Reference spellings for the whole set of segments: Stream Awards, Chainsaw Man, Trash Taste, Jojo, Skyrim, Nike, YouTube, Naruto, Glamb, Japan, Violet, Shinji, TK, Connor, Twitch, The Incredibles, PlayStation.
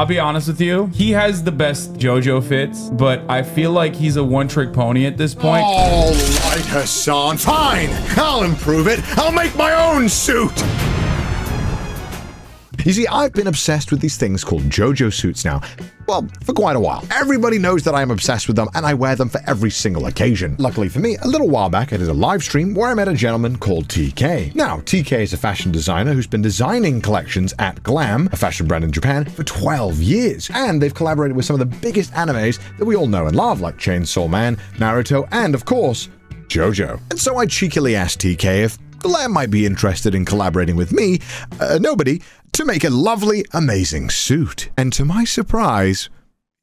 I'll be honest with you. He has the best JoJo fits, but I feel like he's a one-trick pony at this point. All right, Hassan. Fine. I'll improve it. I'll make my own suit. You see, I've been obsessed with these things called JoJo suits now. Well, for quite a while. Everybody knows that I'm obsessed with them, and I wear them for every single occasion. Luckily for me, a little while back I did a live stream where I met a gentleman called TK. Now, TK is a fashion designer who's been designing collections at Glamb, a fashion brand in Japan, for 12 years. And they've collaborated with some of the biggest animes that we all know and love, like Chainsaw Man, Naruto, and of course, JoJo. And so I cheekily asked TK if Glamb might be interested in collaborating with me, nobody, to make a lovely, amazing suit. And to my surprise,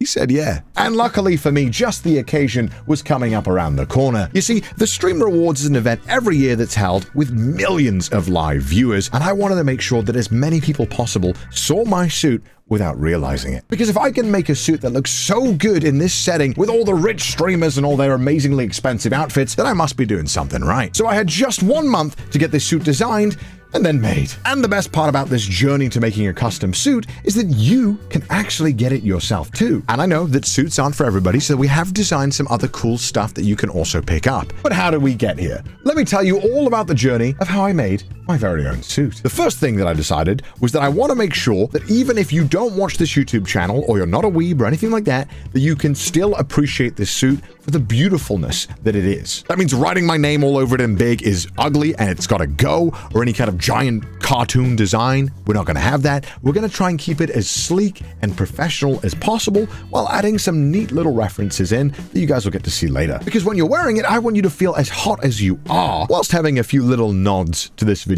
he said yeah. And luckily for me, just the occasion was coming up around the corner. You see, the Stream Awards is an event every year that's held with millions of live viewers, and I wanted to make sure that as many people possible saw my suit without realizing it. Because if I can make a suit that looks so good in this setting with all the rich streamers and all their amazingly expensive outfits, then I must be doing something right. So I had just 1 month to get this suit designed and then made. And the best part about this journey to making a custom suit is that you can actually get it yourself too. And I know that suits aren't for everybody, so we have designed some other cool stuff that you can also pick up. But how did we get here? Let me tell you all about the journey of how I made my very own suit. The first thing that I decided was that I want to make sure that even if you don't watch this YouTube channel or you're not a weeb or anything like that you can still appreciate this suit for the beautifulness that it is. That means writing my name all over it in big is ugly and it's got to go, or any kind of giant cartoon design. We're not going to have that. We're going to try and keep it as sleek and professional as possible while adding some neat little references in that you guys will get to see later. Because when you're wearing it, I want you to feel as hot as you are whilst having a few little nods to this video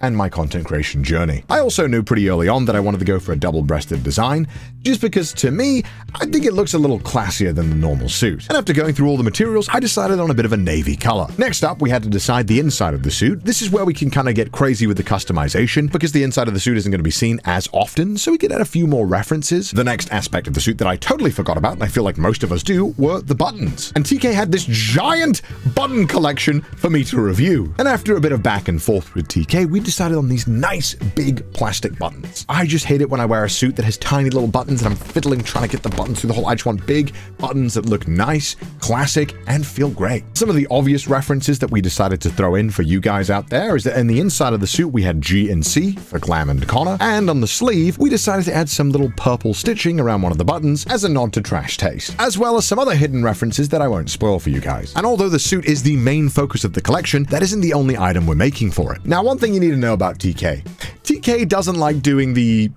and my content creation journey. I also knew pretty early on that I wanted to go for a double-breasted design, just because to me, I think it looks a little classier than the normal suit. And after going through all the materials, I decided on a bit of a navy color. Next up, we had to decide the inside of the suit. This is where we can kind of get crazy with the customization, because the inside of the suit isn't going to be seen as often, so we could add a few more references. The next aspect of the suit that I totally forgot about, and I feel like most of us do, were the buttons. And TK had this giant button collection for me to review. And after a bit of back and forth with TK, we decided on these nice big plastic buttons. I just hate it when I wear a suit that has tiny little buttons and I'm fiddling trying to get the buttons through the hole. I just want big buttons that look nice, classic, and feel great. Some of the obvious references that we decided to throw in for you guys out there is that in the inside of the suit we had G and C for Glam and Connor, and on the sleeve we decided to add some little purple stitching around one of the buttons as a nod to Trash Taste, as well as some other hidden references that I won't spoil for you guys. And although the suit is the main focus of the collection, that isn't the only item we're making for it. Now, one thing you need to know about TK. TK doesn't like doing the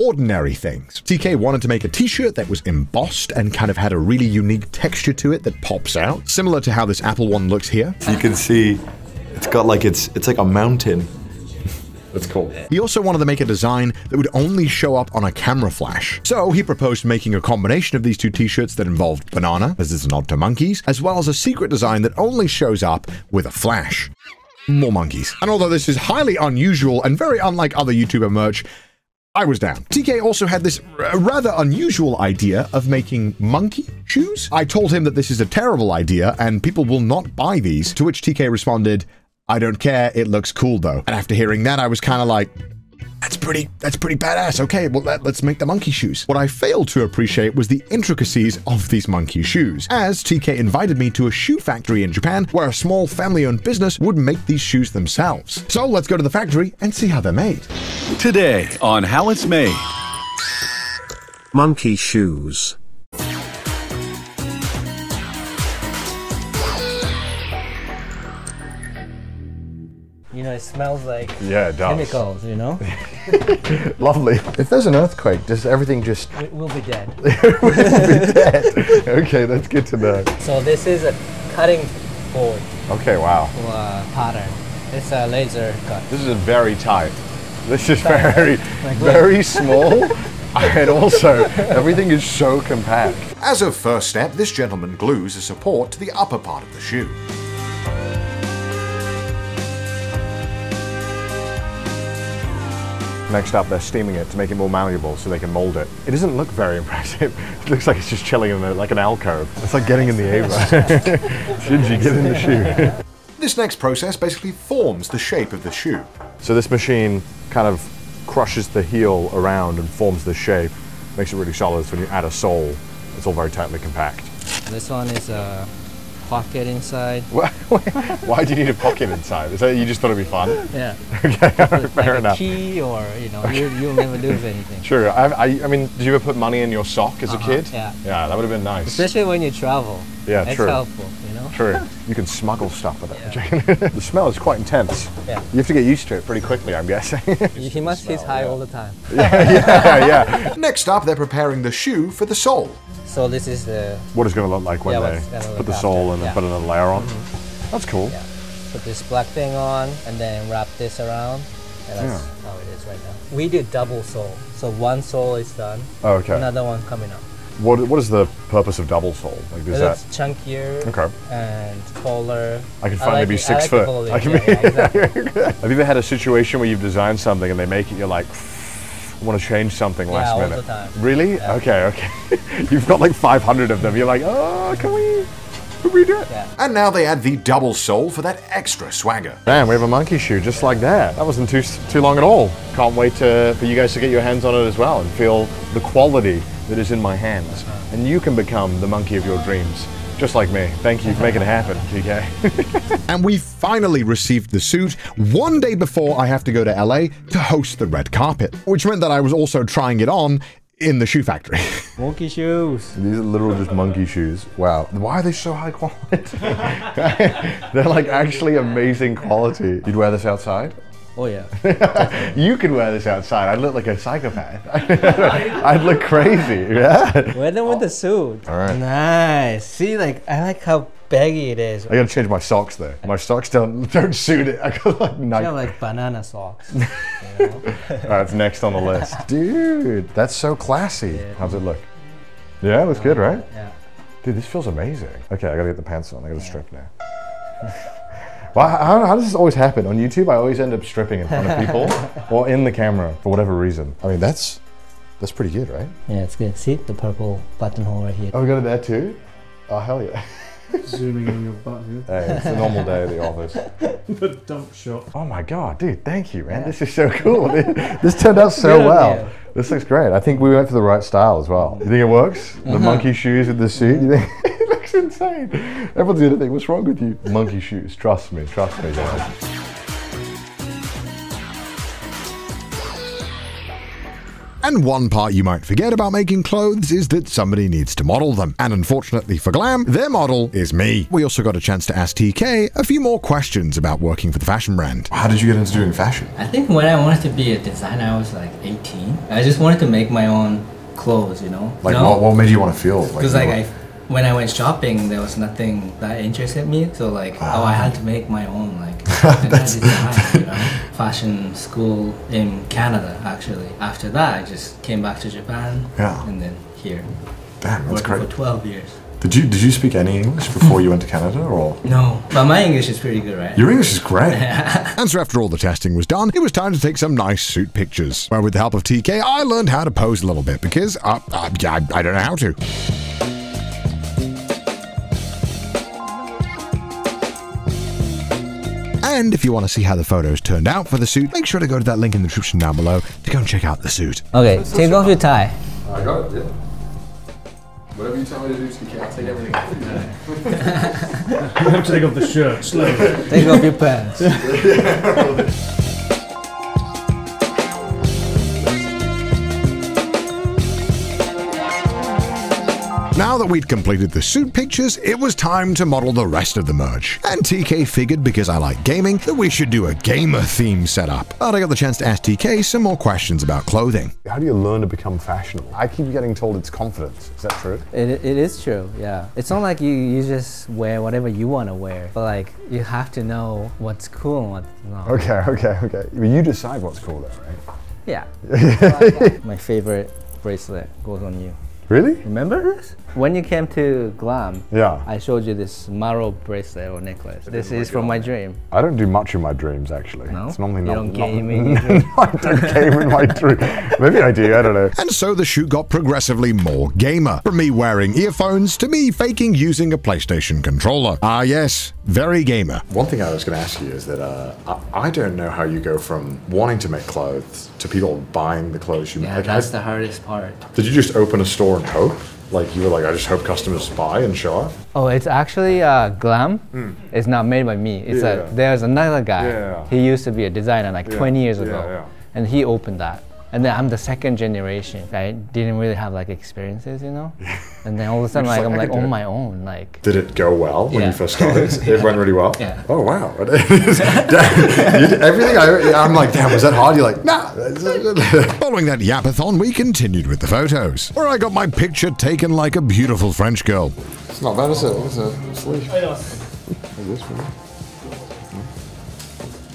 ordinary things. TK wanted to make a t-shirt that was embossed and kind of had a really unique texture to it that pops out, similar to how this apple one looks here. You can see it's got like it's like a mountain. That's cool. He also wanted to make a design that would only show up on a camera flash. So he proposed making a combination of these two t-shirts that involved banana, as it's an nod to monkeys, as well as a secret design that only shows up with a flash. More monkeys. And although this is highly unusual and very unlike other YouTuber merch, I was down. TK also had this rather unusual idea of making monkey shoes. I told him that this is a terrible idea and people will not buy these, to which TK responded, "I don't care, it looks cool though." And after hearing that, I was kind of like, that's pretty badass. Okay, well, let's make the monkey shoes. What I failed to appreciate was the intricacies of these monkey shoes, as TK invited me to a shoe factory in Japan where a small family-owned business would make these shoes themselves. So let's go to the factory and see how they're made. Today on How It's Made. Monkey shoes. You know, it smells like chemicals, you know? Lovely. If there's an earthquake, does everything just... We'll be dead. We'll be dead. Okay, that's good to know. So this is a cutting board. Okay, wow. Pattern. It's a laser cut. This is very tight. This is tight, very small. And also, everything is so compact. As a first step, this gentleman glues a support to the upper part of the shoe. Next up, they're steaming it to make it more malleable so they can mold it. It doesn't look very impressive. It looks like it's just chilling in like an alcove. It's like getting in the Ava. Shinji, get in the shoe. This next process basically forms the shape of the shoe. So this machine kind of crushes the heel around and forms the shape. makes it really solid. So when you add a sole, it's all very tightly compact. This one is a pocket inside. Why do you need a pocket inside? Is that you just thought it'd be fun? Yeah. Okay, fair like enough. A key or, you know, okay. you'll never lose anything. True. I mean, did you ever put money in your sock as a kid? Yeah. Yeah, that would have been nice. Especially when you travel. Yeah, that's true. That's helpful, you know? True. You can smuggle stuff with it. Yeah. The smell is quite intense. Yeah. You have to get used to it pretty quickly, I'm guessing. He must smell, high all the time. Yeah. Next up, they're preparing the shoe for the sole. So this is the... What it's going to look like when they put the sole and then put another layer on. Mm-hmm. That's cool. Yeah. Put this black thing on and then wrap this around. And that's how it is right now. We did double sole. So one sole is done. Oh, okay. Another one coming up. What is the purpose of double sole? Like, is that chunkier and taller? I can finally be 6 foot. I can be. Have you ever had a situation where you've designed something and they make it? You're like, I want to change something last minute. All the time. Really? Yeah. Okay. You've got like 500 of them. You're like, oh, can we do it? Yeah. And now they add the double sole for that extra swagger. Damn, we have a monkey shoe just like that. That wasn't too long at all. Can't wait for you guys to get your hands on it as well and feel the quality that is in my hands, and you can become the monkey of your dreams, just like me. Thank you for making it happen, TK. And we finally received the suit one day before I have to go to LA to host the red carpet, which meant that I was also trying it on in the shoe factory. Monkey shoes. These are literal just monkey shoes. Wow. Why are they so high quality? They're like actually amazing quality. You'd wear this outside? Oh yeah. You could wear this outside. I'd look like a psychopath. I'd look crazy. Yeah. Wear them with the suit. All right. Nice. See, like I like how baggy it is. I gotta change my socks though. My socks don't suit it. I got like Nike. You have like banana socks. You know? All right, it's next on the list. Dude, that's so classy. Yeah. How's it look? Yeah, it looks good, right? Yeah. Dude, this feels amazing. Okay, I gotta get the pants on. I gotta strip now. Well, how does this always happen? On YouTube, I always end up stripping in front of people or in the camera for whatever reason. I mean, that's pretty good, right? Yeah, it's good. See the purple buttonhole right here. Oh, we got it there too? Oh, hell yeah. Zooming on your butt here. Hey, it's a normal day at the office. The dump shot. Oh my God, dude, thank you, man. Yeah. This is so cool. This turned out so well. You. This looks great. I think we went for the right style as well. You think it works? The monkey shoes with the suit, you think? Insane. Everyone's gonna think, what's wrong with you? Monkey shoes, trust me, guys. And one part you might forget about making clothes is that somebody needs to model them. And unfortunately for Glamb, their model is me. We also got a chance to ask TK a few more questions about working for the fashion brand. How did you get into doing fashion? I think when I wanted to be a designer, I was like 18. I just wanted to make my own clothes, you know? Like, no? what made you want to feel? Because like when I went shopping, there was nothing that interested me. So like, I had to make my own like design, you know? Fashion school in Canada, actually. After that, I just came back to Japan and then here. Damn, that's great. For 12 years. Did you speak any English before you went to Canada, or? No, but my English is pretty good, right? Your English is great. And so after all the testing was done, it was time to take some nice suit pictures, where with the help of TK, I learned how to pose a little bit because I don't know how to. And if you want to see how the photos turned out for the suit, make sure to go to that link in the description down below to go and check out the suit. Okay, take off your tie. I got it, yeah. Whatever you tell me to do, TK, I'll take everything off your tie. You have to take off the shirt, slowly. Take off your pants. Now that we'd completed the suit pictures, it was time to model the rest of the merch. And TK figured, because I like gaming, that we should do a gamer theme setup. But I got the chance to ask TK some more questions about clothing. How do you learn to become fashionable? I keep getting told it's confidence. Is that true? It is true, yeah. It's not like you just wear whatever you want to wear, but like you have to know what's cool and what's not. Okay. Well, you decide what's cool though, right? Yeah. My favorite bracelet goes on you. Really? Remember this? When you came to Glamb, yeah, I showed you this Maro bracelet or necklace. This is from my dream. I don't do much in my dreams, actually. No? It's normally not. You don't game in your dreams. I don't game in my dream. Maybe I do, I don't know. And so the shoot got progressively more gamer. From me wearing earphones to me faking using a PlayStation controller. Ah yes, very gamer. One thing I was going to ask you is that I don't know how you go from wanting to make clothes to people buying the clothes you make. Yeah, that's the hardest part. Did you just open a store and hope? Like you were like, I just hope customers buy and show up? Oh, it's actually Glamb. Mm. It's not made by me. It's there's another guy. Yeah. He used to be a designer like 20 years ago. Yeah. And he opened that. And then I'm the second generation. I didn't really have like experiences, you know? And then all of a sudden like, I'm like on my own. Like, did it go well when you first started? It went really well? Yeah. Oh, wow. Everything I'm like, damn, was that hard? You're like, nah. Following that yapathon, we continued with the photos, where I got my picture taken like a beautiful French girl. It's not bad, is it? It's a sleeve. This one.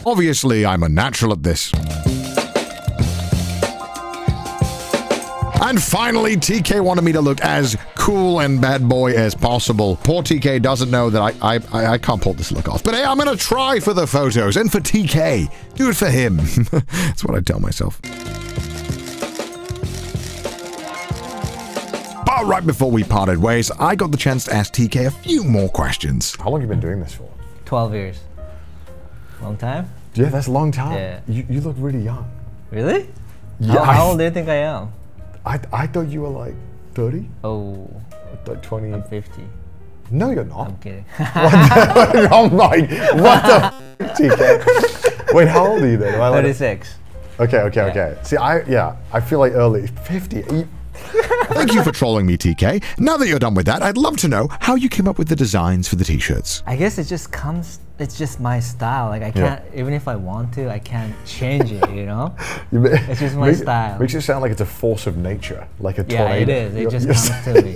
Obviously, I'm a natural at this. And finally, TK wanted me to look as cool and bad boy as possible. Poor TK doesn't know that I can't pull this look off. But hey, I'm gonna try for the photos, and for TK. Do it for him. That's what I tell myself. But right before we parted ways, I got the chance to ask TK a few more questions. How long have you been doing this for? 12 years. Long time? Yeah, that's a long time. Yeah. You look really young. Really? Yeah. How old do you think I am? I thought you were like 30? Oh. Like 20? I'm 50. No, you're not. I'm kidding. What the, I'm like, what the f TK? Wait, how old are you then? 36. Okay. See, I feel like early. 50. Thank you for trolling me, TK. Now that you're done with that, I'd love to know how you came up with the designs for the t-shirts. I guess it just comes, it's just my style. Like I can't, even if I want to, I can't change it, you know? It's just my style. Makes it sound like it's a force of nature, like a tornado. Yeah, it is. It just comes to me.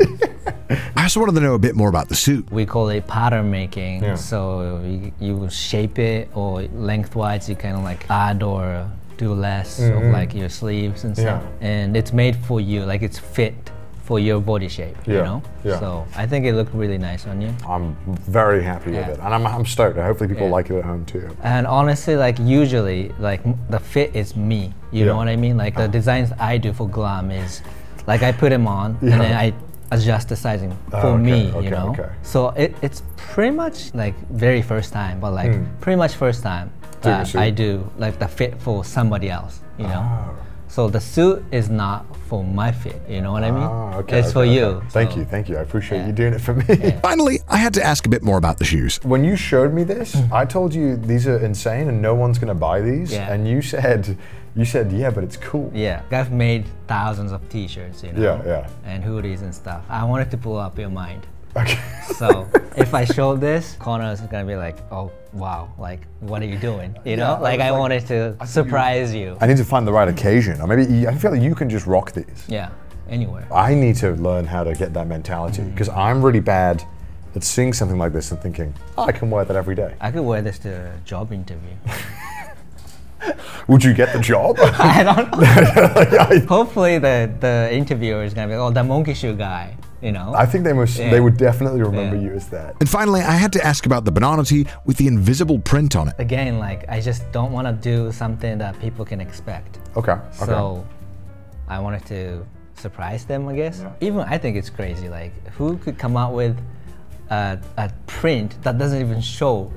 I also wanted to know a bit more about the suit. We call it pattern making. Yeah. So you shape it, or lengthwise you kind of like add or do less of like your sleeves and stuff, and it's made for you, like it's fit for your body shape, you know? So I think it looked really nice on you. I'm very happy with it, and I'm stoked. Hopefully people like it at home too. And honestly, like usually, like the fit is me, you know what I mean? Like the designs I do for Glamb is, like I put them on and then I adjust the sizing for me, you know? So it's pretty much like very first time, but like pretty much first time that I do like the fit for somebody else, you know? So the suit is not for my fit, you know what I mean? It's for you. Thank you. I appreciate you doing it for me. Yeah. Finally, I had to ask a bit more about the shoes. When you showed me this, I told you these are insane and no one's gonna buy these. Yeah. And you said, yeah, but it's cool. Yeah, I've made thousands of t-shirts, you know? And hoodies and stuff. I wanted to blow up your mind. Okay. So if I show this, Connor's gonna be like, oh wow, like what are you doing? You know, like I wanted to surprise you. I need to find the right occasion. Or maybe I feel like you can just rock these. Yeah, anywhere. I need to learn how to get that mentality because I'm really bad at seeing something like this and thinking, oh, I can wear that every day. I could wear this to a job interview. Would you get the job? I don't know. Hopefully the interviewer is gonna be like, oh, that monkey shoe guy. You know? I think they would definitely remember you as that. And finally, I had to ask about the banana tee with the invisible print on it. Again, like, I just don't want to do something that people can expect. Okay. So, I wanted to surprise them, I guess. Yeah. Even, I think it's crazy, like, who could come out with a print that doesn't even show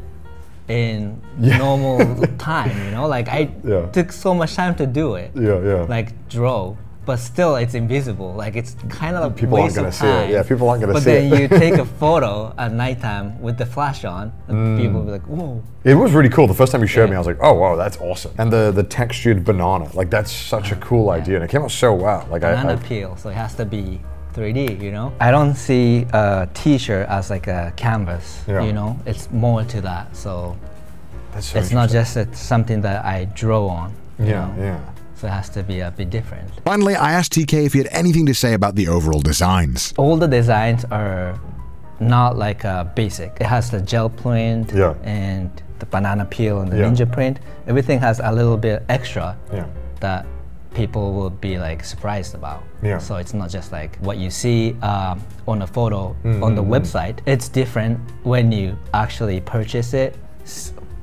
in normal time, you know? Like, I took so much time to do it. Like, draw. But still, it's invisible. Like it's kind of a waste of time. People aren't gonna see it. Yeah, people aren't gonna see it. But then you take a photo at nighttime with the flash on, and people will be like, "Whoa!" It was really cool. The first time you showed me, I was like, "Oh, wow, that's awesome!" And the textured banana, like that's such a cool idea, and it came out so well. Like banana peel, so it has to be 3D, you know? I don't see a T-shirt as like a canvas. You know, it's more to that. So, it's not just something that I draw on. So it has to be a bit different. Finally, I asked TK if he had anything to say about the overall designs. All the designs are not like basic. It has the gel print and the banana peel and the ninja print. Everything has a little bit extra that people will be like surprised about. Yeah. So it's not just like what you see on a photo on the website. It's different when you actually purchase it,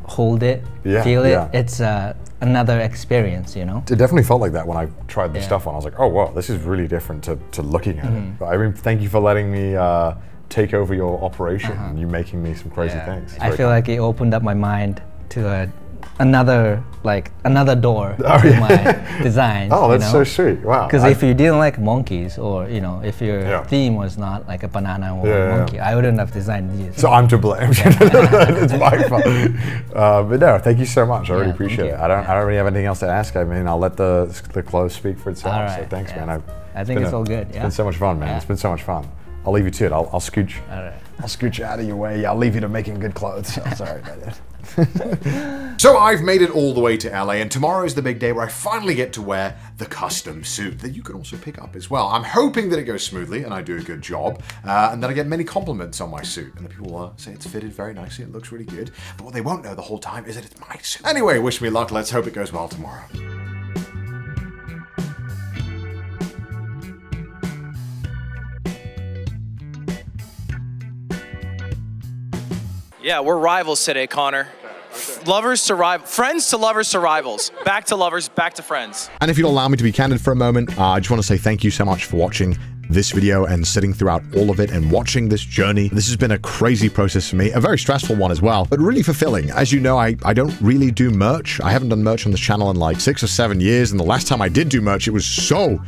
hold it, feel it. It's another experience, you know? It definitely felt like that when I tried the stuff on. I was like, oh wow, this is really different to looking at it. But Irene, thank you for letting me take over your operation and you making me some crazy things. I feel like it opened up my mind to another door to my design. Oh, that's so sweet! Wow. Because if you didn't like monkeys, or you know, if your theme was not like a banana or a monkey, I wouldn't have designed these. So I'm to blame. It's my fault. But no, thank you so much. I really appreciate it. I don't really have anything else to ask. I mean, I'll let the clothes speak for itself. Right. So thanks, man. I think it's all good. It's been so much fun, man. It's been so much fun. I'll leave you to it. I'll scooch. All right. I'll scooch out of your way. I'll leave you to making good clothes. I'm sorry about that. So I've made it all the way to LA, and tomorrow's the big day where I finally get to wear the custom suit that you can also pick up as well. I'm hoping that it goes smoothly and I do a good job, and that I get many compliments on my suit. And the people say it's fitted very nicely, it looks really good. But what they won't know the whole time is that it's my suit. Anyway, wish me luck. Let's hope it goes well tomorrow. Yeah, we're rivals today, Connor. Lovers to rivals, friends to lovers to rivals, back to lovers, back to friends. And if you'll allow me to be candid for a moment, I just want to say thank you so much for watching this video and sitting throughout all of it and watching this journey. This has been a crazy process for me, a very stressful one as well, but really fulfilling. As you know, I don't really do merch. I haven't done merch on this channel in like 6 or 7 years. And the last time I did do merch, it was so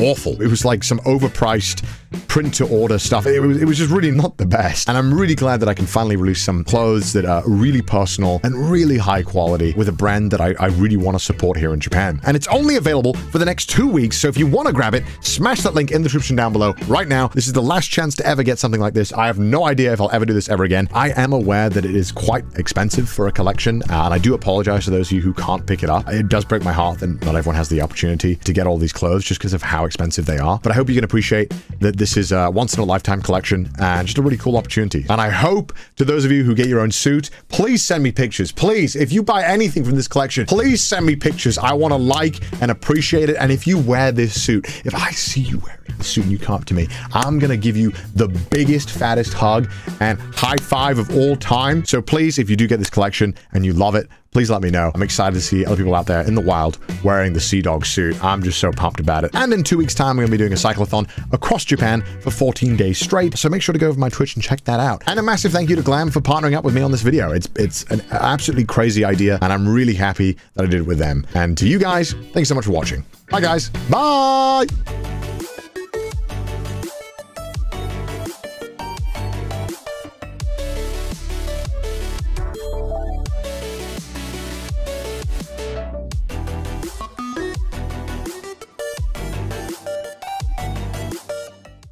awful. It was like some overpriced print to order stuff. It was just really not the best. And I'm really glad that I can finally release some clothes that are really personal and really high quality with a brand that I really want to support here in Japan. And it's only available for the next 2 weeks. So if you want to grab it, smash that link in the description down below right now. This is the last chance to ever get something like this. I have no idea if I'll ever do this ever again. I am aware that it is quite expensive for a collection, and I do apologize to those of you who can't pick it up. It does break my heart and not everyone has the opportunity to get all these clothes just because of how expensive they are. But I hope you can appreciate that this is a once-in-a-lifetime collection and just a really cool opportunity. And I hope to those of you who get your own suit, please send me pictures. Please, if you buy anything from this collection, please send me pictures. I want to like and appreciate it. And if you wear this suit, if I see you wearing it, suit and you come up to me, I'm gonna give you the biggest, fattest hug and high five of all time. So please, if you do get this collection and you love it, please let me know. I'm excited to see other people out there in the wild wearing the Sea Dog suit. I'm just so pumped about it. And in 2 weeks' time, we're gonna be doing a cyclathon across Japan for 14 days straight. So make sure to go over my Twitch and check that out. And a massive thank you to Glamb for partnering up with me on this video. It's an absolutely crazy idea, and I'm really happy that I did it with them. And to you guys, thanks so much for watching. Bye guys, bye.